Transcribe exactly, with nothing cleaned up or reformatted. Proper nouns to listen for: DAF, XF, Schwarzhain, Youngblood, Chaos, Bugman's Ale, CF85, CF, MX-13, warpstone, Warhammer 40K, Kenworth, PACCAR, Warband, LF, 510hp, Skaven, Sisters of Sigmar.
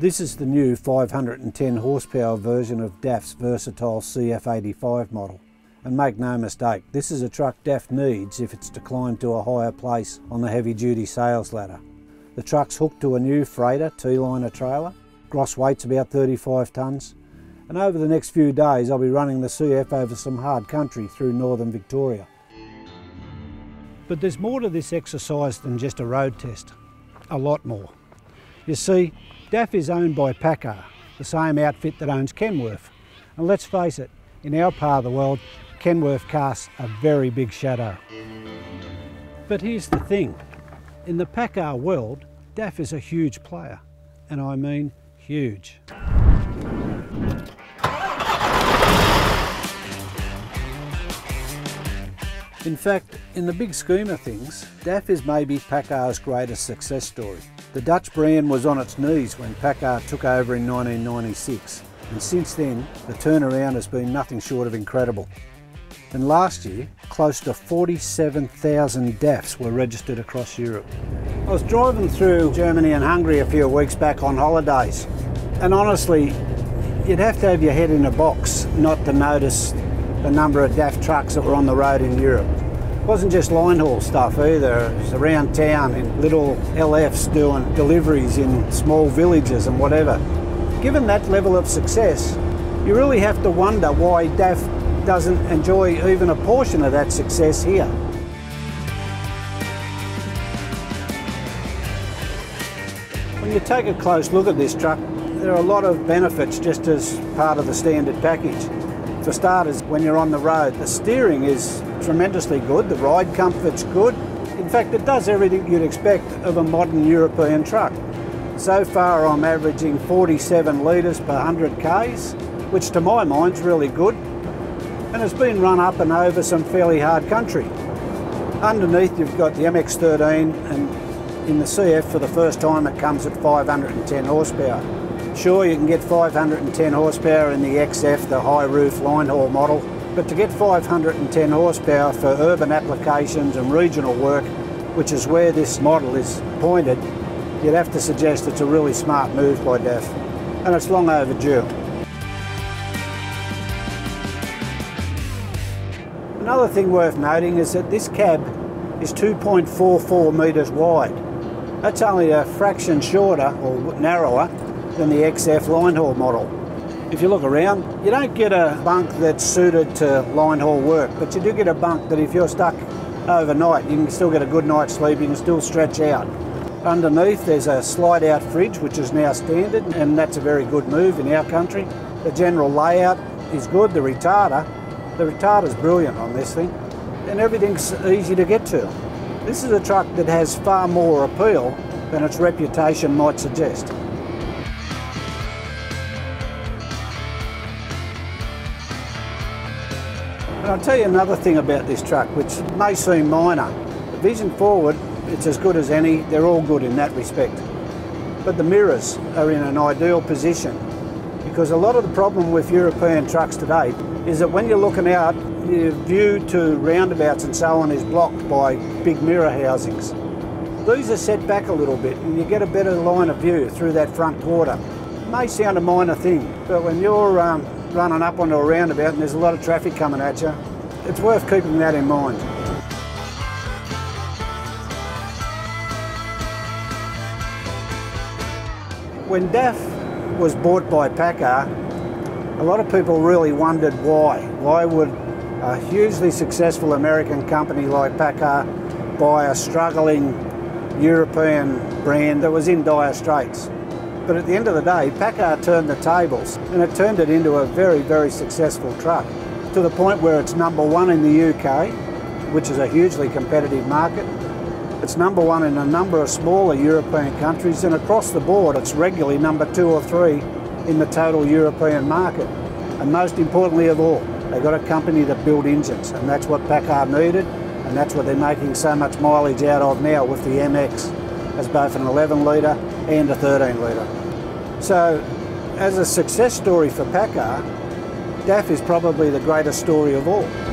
This is the new five hundred and ten horsepower version of D A F's versatile C F eighty-five model. And make no mistake, this is a truck D A F needs if it's to climb to a higher place on the heavy duty sales ladder. The truck's hooked to a new freighter T-liner trailer, gross weight's about thirty-five tonnes, and over the next few days I'll be running the C F over some hard country through northern Victoria. But there's more to this exercise than just a road test, a lot more. You see, D A F is owned by PACCAR, the same outfit that owns Kenworth, and let's face it, in our part of the world, Kenworth casts a very big shadow. But here's the thing, in the PACCAR world, D A F is a huge player, and I mean huge. In fact, in the big scheme of things, D A F is maybe PACCAR's greatest success story. The Dutch brand was on its knees when PACCAR took over in nineteen ninety-six, and since then, the turnaround has been nothing short of incredible. And last year, close to forty-seven thousand D A Fs were registered across Europe. I was driving through Germany and Hungary a few weeks back on holidays, and honestly, you'd have to have your head in a box not to notice the number of D A F trucks that were on the road in Europe. It wasn't just line haul stuff either, it was around town in little L Fs doing deliveries in small villages and whatever. Given that level of success, you really have to wonder why D A F doesn't enjoy even a portion of that success here. When you take a close look at this truck, there are a lot of benefits just as part of the standard package. For starters, when you're on the road, the steering is tremendously good, the ride comfort's good. In fact, it does everything you'd expect of a modern European truck. So far, I'm averaging forty-seven litres per one hundred Ks, which to my mind's really good, and it's been run up and over some fairly hard country. Underneath, you've got the M X thirteen, and in the C F, for the first time, it comes at five hundred and ten horsepower. Sure, you can get five hundred and ten horsepower in the X F, the high roof line haul model, but to get five hundred and ten horsepower for urban applications and regional work, which is where this model is pointed, you'd have to suggest it's a really smart move by D A F, and it's long overdue. Another thing worth noting is that this cab is two point four four metres wide. That's only a fraction shorter, or narrower, than the X F line haul model. If you look around, you don't get a bunk that's suited to line haul work, but you do get a bunk that if you're stuck overnight, you can still get a good night's sleep, you can still stretch out. Underneath there's a slide out fridge, which is now standard, and that's a very good move in our country. The general layout is good, the retarder, the retarder's brilliant on this thing, and everything's easy to get to. This is a truck that has far more appeal than its reputation might suggest. And I'll tell you another thing about this truck, which may seem minor. The vision forward, it's as good as any. They're all good in that respect. But the mirrors are in an ideal position, because a lot of the problem with European trucks today is that when you're looking out, your view to roundabouts and so on is blocked by big mirror housings. These are set back a little bit, and you get a better line of view through that front quarter. It may sound a minor thing, but when you're um, running up onto a roundabout and there's a lot of traffic coming at you, it's worth keeping that in mind. When D A F was bought by PACCAR, a lot of people really wondered why. Why would a hugely successful American company like PACCAR buy a struggling European brand that was in dire straits? But at the end of the day, PACCAR turned the tables, and it turned it into a very, very successful truck, to the point where it's number one in the U K, which is a hugely competitive market. It's number one in a number of smaller European countries, and across the board, it's regularly number two or three in the total European market. And most importantly of all, they've got a company that built engines, and that's what PACCAR needed, and that's what they're making so much mileage out of now with the M X. As both an eleven litre and a thirteen litre. So, as a success story for PACCAR, D A F is probably the greatest story of all.